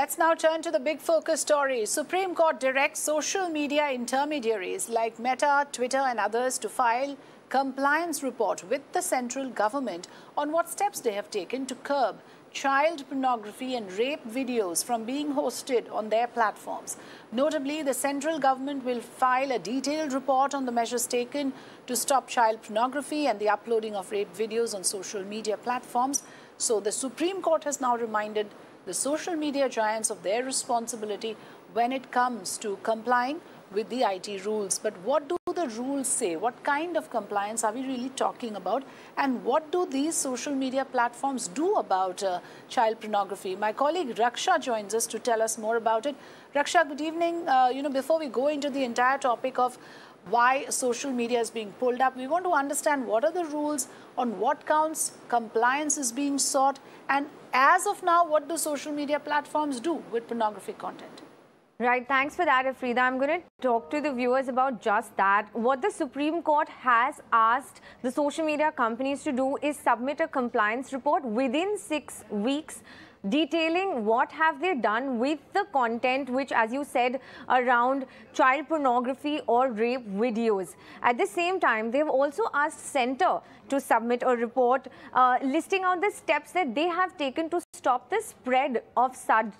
Let's now turn to the big focus story. Supreme Court directs social media intermediaries like Meta, Twitter and others to file compliance report with the central government on what steps they have taken to curb child pornography and rape videos from being hosted on their platforms. Notably, the central government will file a detailed report on the measures taken to stop child pornography and the uploading of rape videos on social media platforms. So the Supreme Court has now reminded the social media giants of their responsibility when it comes to complying with the IT rules. But what do the rules say? What kind of compliance are we really talking about? And what do these social media platforms do about child pornography? My colleague Raksha joins us to tell us more about it. Raksha, good evening. Before we go into the entire topic of why social media is being pulled up, we want to understand what are the rules, on what counts compliance is being sought, and as of now, what do social media platforms do with pornographic content? Right, thanks for that, Afrida. I'm going to talk to the viewers about just that. What the Supreme Court has asked the social media companies to do is submit a compliance report within 6 weeks, detailing what have they done with the content which, as you said, around child pornography or rape videos. At the same time, they've also asked Centre to submit a report listing out the steps that they have taken to stop the spread of such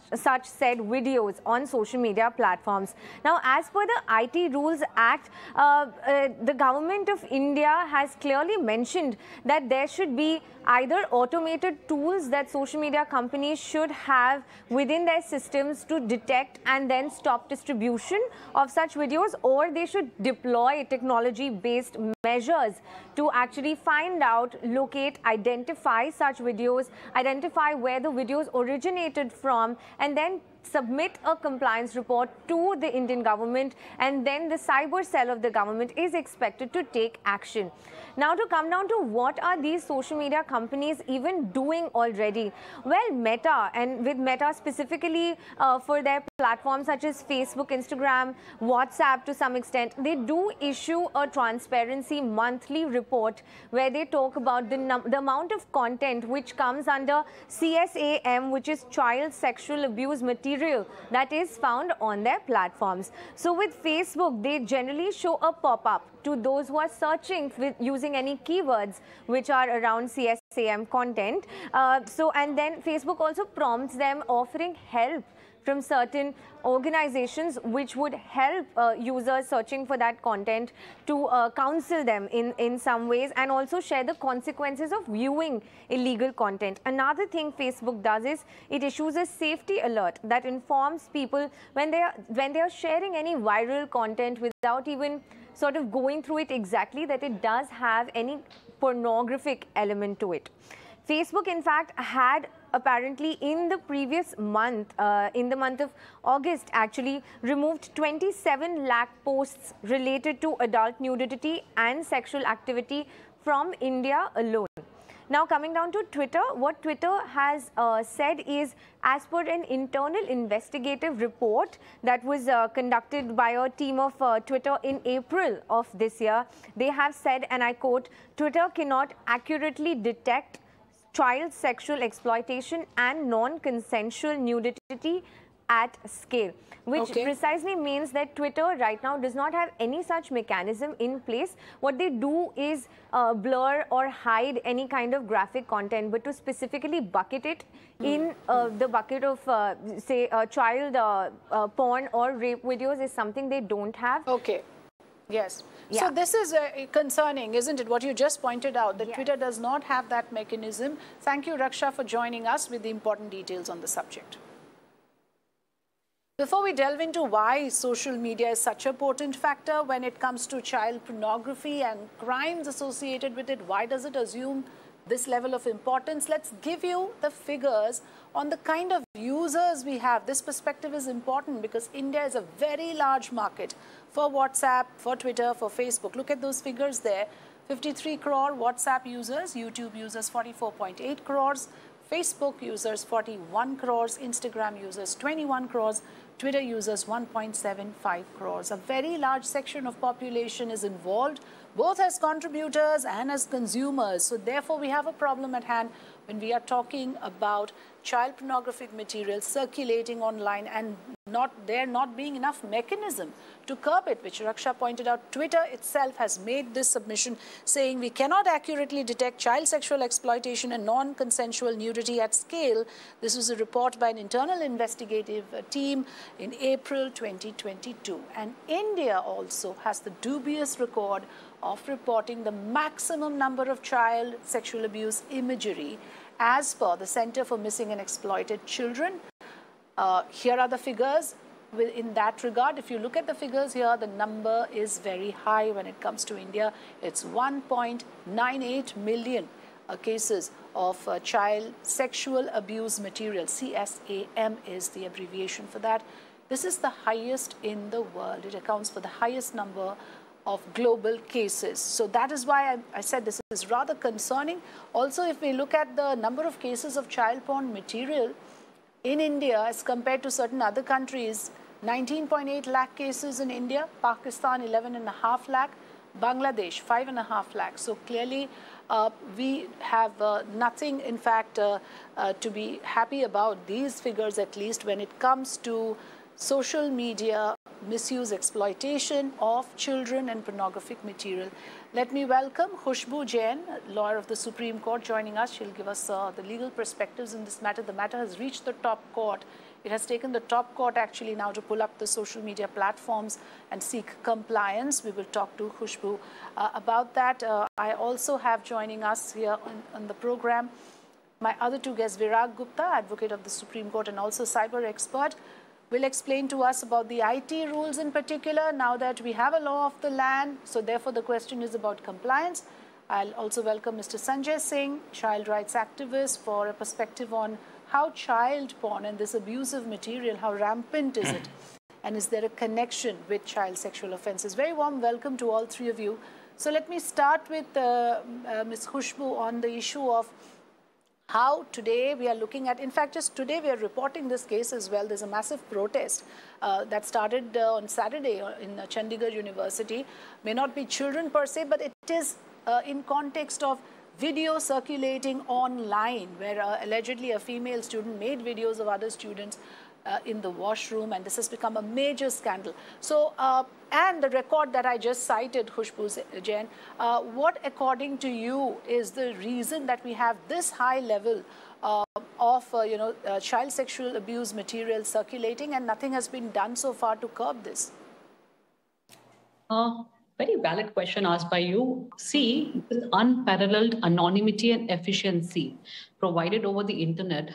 videos on social media platforms. Now, as per the IT Rules Act, the government of India has clearly mentioned that there should be either automated tools that social media companies should have within their systems to detect and then stop distribution of such videos, or they should deploy technology-based measures to actually find out, locate, identify such videos, identify where the videos originated from, and then submit a compliance report to the Indian government, and then the cyber cell of the government is expected to take action. Now, to come down to what are these social media companies even doing already? Well, Meta, and with Meta specifically for their platforms such as Facebook, Instagram, WhatsApp to some extent, they do issue a transparency monthly report where they talk about the amount of content which comes under CSAM, which is child sexual abuse material that is found on their platforms. So with Facebook, they generally show a pop-up to those who are searching using any keywords which are around CSAM content. And then Facebook also prompts them offering help from certain organizations which would help users searching for that content to counsel them in some ways, and also share the consequences of viewing illegal content. Another thing Facebook does is it issues a safety alert that informs people when they are sharing any viral content without even sort of going through it exactly, that it does have any pornographic element to it. Facebook, in fact, had apparently in the previous month, in the month of August actually, removed 27 lakh posts related to adult nudity and sexual activity from India alone. Now, coming down to Twitter, what Twitter has said is, as per an internal investigative report that was conducted by a team of Twitter in April of this year, they have said, and I quote, "Twitter cannot accurately detect child sexual exploitation and non-consensual nudity at scale," which precisely means that Twitter right now does not have any such mechanism in place. What they do is blur or hide any kind of graphic content, but to specifically bucket it in the bucket of, say, child porn or rape videos is something they don't have. Okay. Yes. Yeah. So this is concerning, isn't it? What you just pointed out, that Twitter does not have that mechanism. Thank you, Raksha, for joining us with the important details on the subject. Before we delve into why social media is such a potent factor when it comes to child pornography and crimes associated with it, why does it assume this level of importance? Let's give you the figures on the kind of users we have. This perspective is important because India is a very large market for WhatsApp, for Twitter, for Facebook. Look at those figures there. 53 crore WhatsApp users, YouTube users 44.8 crores, Facebook users 41 crores, Instagram users 21 crores, Twitter users 1.75 crores. A very large section of population is involved, both as contributors and as consumers. So therefore, we have a problem at hand when we are talking about child pornographic material circulating online and there not being enough mechanism to curb it, which Raksha pointed out. Twitter itself has made this submission saying we cannot accurately detect child sexual exploitation and non-consensual nudity at scale. This was a report by an internal investigative team in April 2022. And India also has the dubious record of reporting the maximum number of child sexual abuse imagery as per the Center for Missing and Exploited Children. Here are the figures in that regard. If you look at the figures here, the number is very high when it comes to India. It's 1.98 million cases of child sexual abuse material. CSAM is the abbreviation for that. This is the highest in the world. It accounts for the highest number of global cases. So that is why I said this is rather concerning. Also, if we look at the number of cases of child porn material, in India, as compared to certain other countries, 19.8 lakh cases in India, Pakistan 11.5 lakh, Bangladesh 5.5 lakh. So clearly, we have nothing, in fact, to be happy about these figures, at least when it comes to social media misuse, exploitation of children and pornographic material. Let me welcome Khushbu Jain, lawyer of the Supreme Court, joining us. She'll give us the legal perspectives in this matter. The matter has reached the top court. It has taken the top court actually now to pull up the social media platforms and seek compliance. We will talk to Khushbu about that. I also have joining us here on the program my other two guests, Virag Gupta, advocate of the Supreme Court and also cyber expert, will explain to us about the IT rules in particular, now that we have a law of the land. So therefore, the question is about compliance. I'll also welcome Mr. Sanjay Singh, child rights activist, for a perspective on how child porn and this abusive material, how rampant is it? And is there a connection with child sexual offenses? Very warm welcome to all three of you. So let me start with Ms. Khushbu on the issue of how today we are looking at, in fact, just today we are reporting this case as well. There's a massive protest that started on Saturday in Chandigarh University. May not be children per se, but it is in context of video circulating online, where allegedly a female student made videos of other students in the washroom, and this has become a major scandal. So, and the record that I just cited, Khushbu Jain, what according to you is the reason that we have this high level of child sexual abuse material circulating and nothing has been done so far to curb this? Very valid question asked by you. See, unparalleled anonymity and efficiency provided over the internet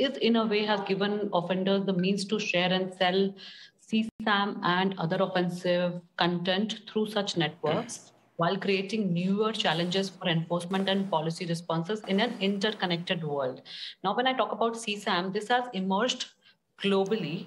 is in a way has given offenders the means to share and sell CSAM and other offensive content through such networks, while creating newer challenges for enforcement and policy responses in an interconnected world. Now, when I talk about CSAM, this has emerged globally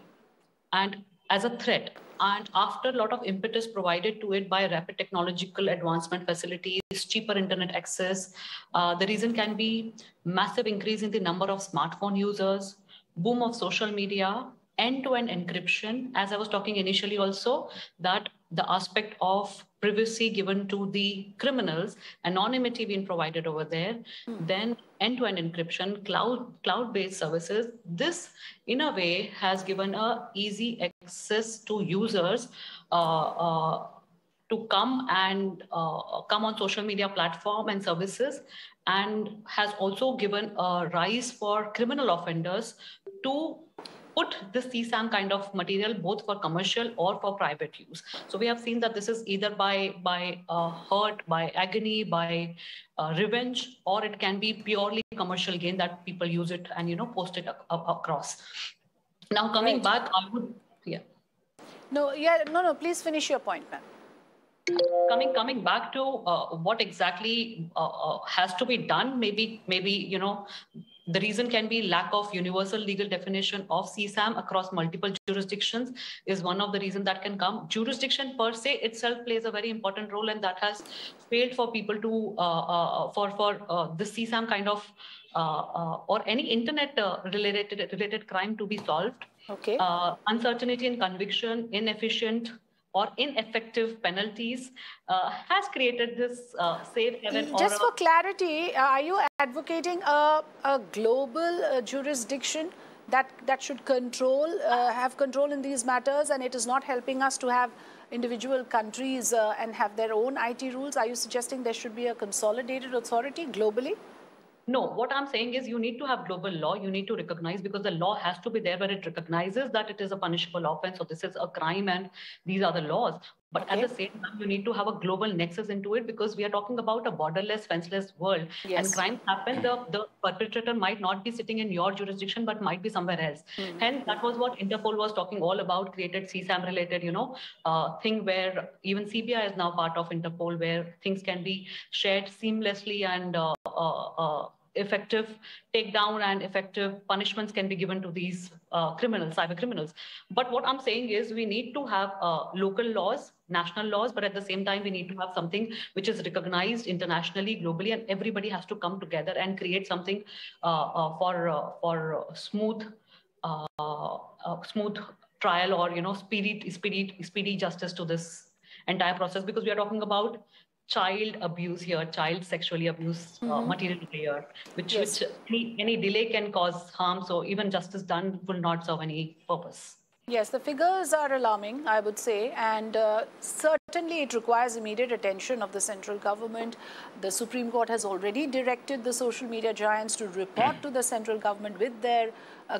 and as a threat, and after a lot of impetus provided to it by rapid technological advancement facilities, cheaper internet access, the reason can be massive increase in the number of smartphone users, boom of social media, end-to-end encryption, as I was talking initially also, that the aspect of privacy given to the criminals, anonymity being provided over there, then end-to-end encryption, cloud-based services. This, in a way, has given a easy access to users to come and come on social media platform and services, and has also given a rise for criminal offenders to put this CSAM kind of material both for commercial or for private use. So we have seen that this is either by hurt, by agony, by revenge, or it can be purely commercial gain that people use it and post it across. Now coming back, I would no, please finish your point, ma'am. Coming back to what exactly has to be done, maybe the reason can be lack of universal legal definition of CSAM across multiple jurisdictions is one of the reasons that can come. Jurisdiction per se itself plays a very important role, and that has failed for people to for the CSAM kind of or any internet related crime to be solved. Okay. Uncertainty in conviction, inefficient or ineffective penalties has created this safe haven. Just for clarity, are you advocating a global jurisdiction that should control, have control in these matters, and it is not helping us to have individual countries and have their own IT rules? Are you suggesting there should be a consolidated authority globally? No, what I'm saying is you need to have global law. You need to recognize, because the law has to be there where it recognizes that it is a punishable offense, so this is a crime and these are the laws. But okay, at the same time, you need to have a global nexus into it, because we are talking about a borderless, fenceless world. Yes. And crimes happen. The perpetrator might not be sitting in your jurisdiction, but might be somewhere else. Mm-hmm. And that was what Interpol was talking all about, created CSAM-related, thing where even CBI is now part of Interpol, where things can be shared seamlessly and effective takedown and effective punishments can be given to these criminals, cyber criminals. But what I'm saying is we need to have local laws, national laws, but at the same time, we need to have something which is recognized internationally, globally, and everybody has to come together and create something for smooth, smooth trial or, speedy justice to this entire process, because we are talking about child abuse here, child sexually abused material here, which any delay can cause harm. So even justice done will not serve any purpose. Yes, the figures are alarming, I would say, and certainly it requires immediate attention of the central government. The Supreme Court has already directed the social media giants to report to the central government with their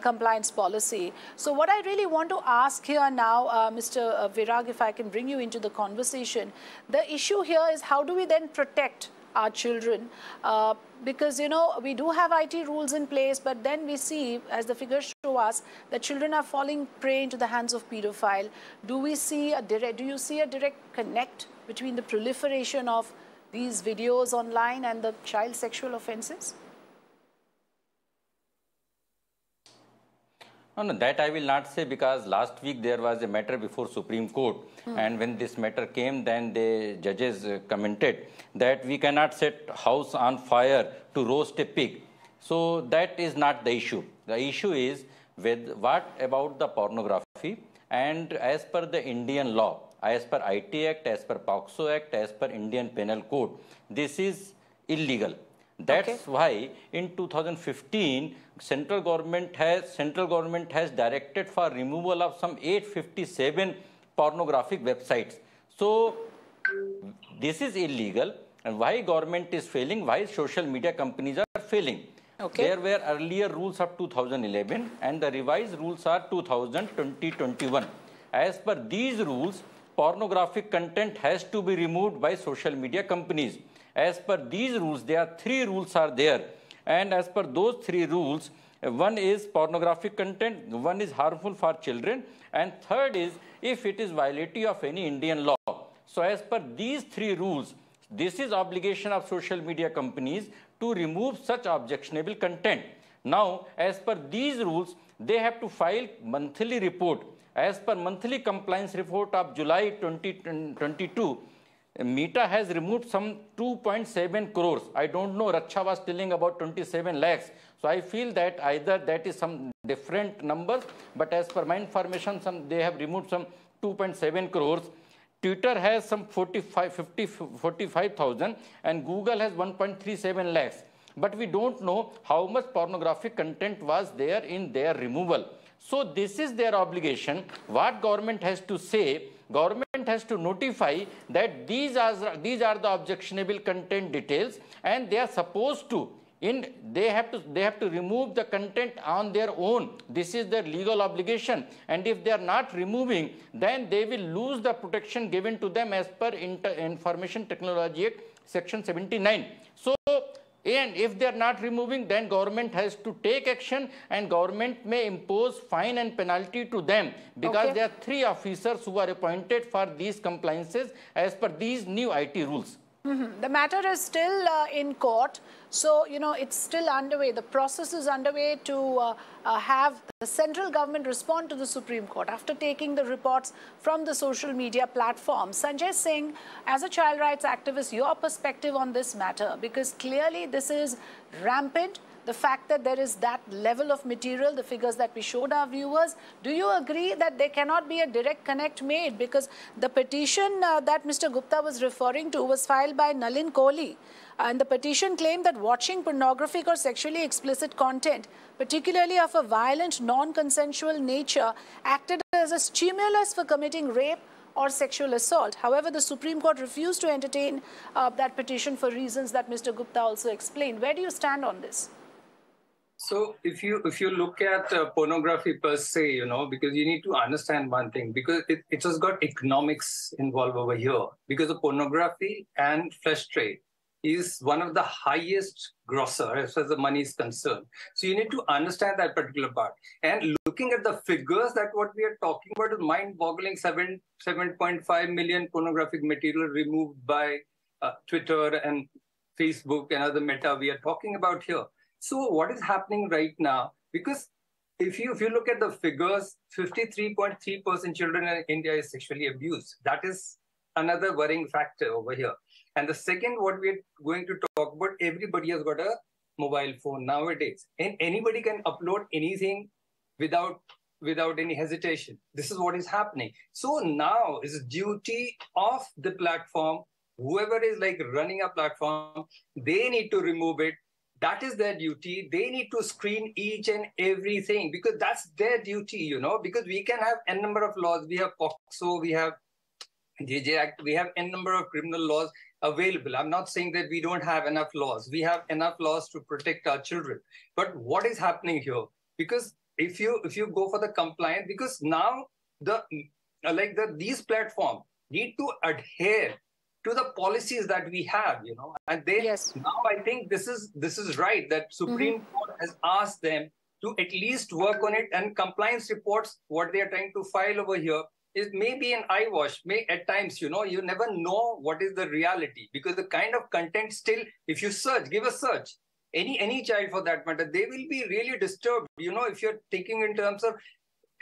compliance policy. So what I really want to ask here now, Mr. Virag, if I can bring you into the conversation, the issue here is how do we then protect our children, because we do have IT rules in place, but then we see, as the figures show us, that children are falling prey into the hands of pedophile. Do you see a direct connect between the proliferation of these videos online and the child sexual offenses? No, that I will not say, because last week there was a matter before Supreme Court, and when this matter came, then the judges commented that we cannot set house on fire to roast a pig. So that is not the issue. The issue is with what about the pornography, and as per the Indian law, as per IT Act, as per POCSO Act, as per Indian Penal Code, this is illegal. That's okay. Why in 2015 central government has directed for removal of some 857 pornographic websites. So this is illegal, and why government is failing, why social media companies are failing. Okay. There were earlier rules of 2011 and the revised rules are 2020-21. As per these rules, pornographic content has to be removed by social media companies. As per these rules, there are three rules are there, and as per those three rules, one is pornographic content, one is harmful for children, and third is if it is violation of any Indian law. So as per these three rules, this is obligation of social media companies to remove such objectionable content. Now, as per these rules, they have to file monthly report. As per monthly compliance report of July 2022, Meta has removed some 2.7 crores. I don't know, Raksha was telling about 27 lakhs. So I feel that either that is some different numbers, but as per my information, they have removed some 2.7 crores. Twitter has some 45,000 and Google has 1.37 lakhs. But we don't know how much pornographic content was there in their removal. So this is their obligation. What government has to say, government has to notify that these are the objectionable content details, and they are supposed to they have to remove the content on their own. This is their legal obligation, and if they are not removing, then they will lose the protection given to them as per Information Technology Act section 79. So and if they are not removing, then government has to take action, and government may impose fine and penalty to them, because okay, there are three officers who are appointed for these compliances as per these new IT rules. Mm-hmm. The matter is still in court. So, it's still underway. The process is underway to have the central government respond to the Supreme Court after taking the reports from the social media platform. Sanjay Singh, as a child rights activist, your perspective on this matter, because clearly this is rampant. the fact that there is that level of material, the figures that we showed our viewers, do you agree that there cannot be a direct connect made? Because the petition that Mr. Gupta was referring to was filed by Nalin Kohli. And the petition claimed that watching pornographic or sexually explicit content, particularly of a violent, non-consensual nature, acted as a stimulus for committing rape or sexual assault. However, the Supreme Court refused to entertain that petition for reasons that Mr. Gupta also explained. Where do you stand on this? So if you look at pornography per se, you know, because you need to understand one thing, because it has got economics involved over here, because of pornography and flesh trade is one of the highest grosser as far as the money is concerned. So you need to understand that particular part. And looking at the figures that what we are talking about is mind-boggling, 7.5 million pornographic material removed by Twitter and Facebook and other Meta we are talking about here. So what is happening right now? Because if you look at the figures, 53.3% children in India is sexually abused. That is another worrying factor over here. And the second, what we're going to talk about, everybody has got a mobile phone nowadays. And anybody can upload anything without any hesitation. This is what is happening. So now it's the duty of the platform, whoever is like running a platform, they need to remove it. That is their duty. They need to screen each and everything because that's their duty, you know, because we can have a number of laws. We have POCSO, we have JJ Act, we have a number of criminal laws available. I'm not saying that we don't have enough laws. We have enough laws to protect our children. But what is happening here? Because if you go for the compliance, because now these platforms need to adhere to the policies that we have, you know, and they now I think this is right that Supreme Court has asked them to at least work on it, and compliance reports what they are trying to file over here. It may be an eyewash, at times, you know, you never know what is the reality because the kind of content still, if you search, give a search, any child for that matter, they will be really disturbed, you know, if you're thinking in terms of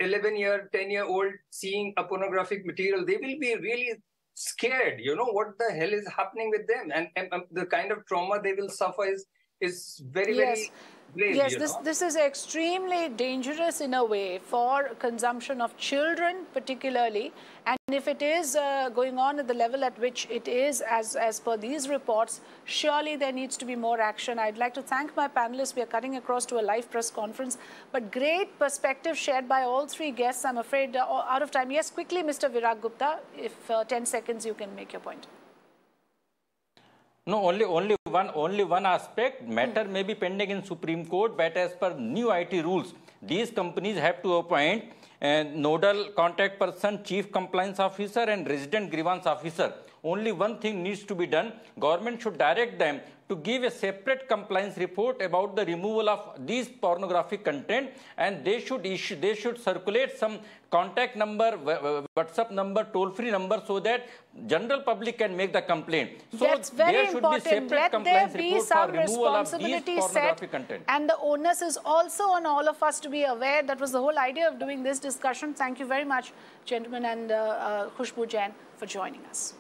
11-year, 10-year-old seeing a pornographic material, they will be really scared, you know, what the hell is happening with them and the kind of trauma they will suffer is very, very... Grave, yes, this is extremely dangerous in a way for consumption of children particularly, and if it is going on at the level at which it is as per these reports, surely there needs to be more action. I'd like to thank my panelists. We are cutting across to a live press conference, but great perspective shared by all three guests. I'm afraid out of time. Yes, quickly, Mr. Virag Gupta, if 10 seconds you can make your point. No, only one aspect. Matter may be pending in Supreme Court, but as per new IT rules, these companies have to appoint a nodal contact person, chief compliance officer, and resident grievance officer. Only one thing needs to be done. Government should direct them to give a separate compliance report about the removal of these pornographic content, and they should circulate some contact number, WhatsApp number, toll-free number, so that general public can make the complaint. So there should be separate compliance report for removal of these pornographic content. And the onus is also on all of us to be aware. That was the whole idea of doing this discussion. Thank you very much, gentlemen, and Khushbu Jain for joining us.